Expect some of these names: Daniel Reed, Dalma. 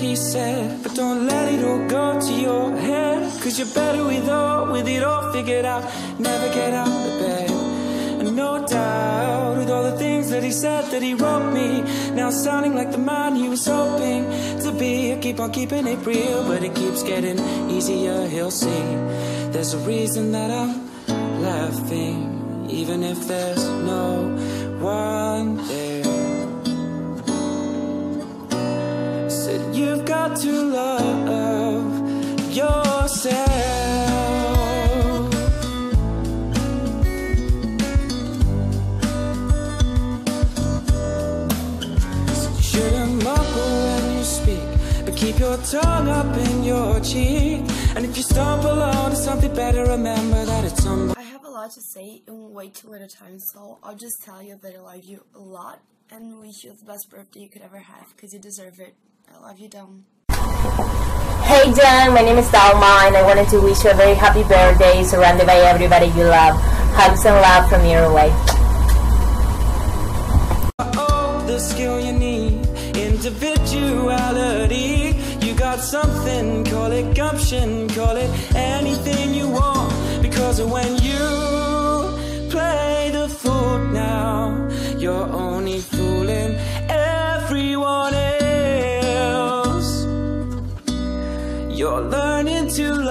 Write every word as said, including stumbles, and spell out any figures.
he said, but don't let it all go to your head, cause you're better with all, with it all figured out. Never get out of bed, and no doubt, with all the things that he said, that he wrote me, now sounding like the man he was hoping to be. I keep on keeping it real, but it keeps getting easier, he'll see. There's a reason that I'm laughing, even if there's no one there. Said you've got to love yourself. So you shouldn't muffle when you speak, but keep your tongue up in your cheek. And if you stumble onto something better, remember that it's somebody. I have a lot to say in way too little time, so I'll just tell you that I love you a lot and wish you the best birthday you could ever have, because you deserve it. I love you, Dalma. Hey Jen, my name is Dalma and I wanted to wish you a very happy birthday, surrounded by everybody you love. Hugs and love from your way. Oh, the skill you need, individuality. You got something, call it gumption, call it anything you want. Because when you play the fool now, you're only fooling everyone else. You're learning to love.